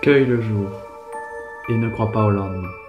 Cueille le jour et ne crois pas au lendemain.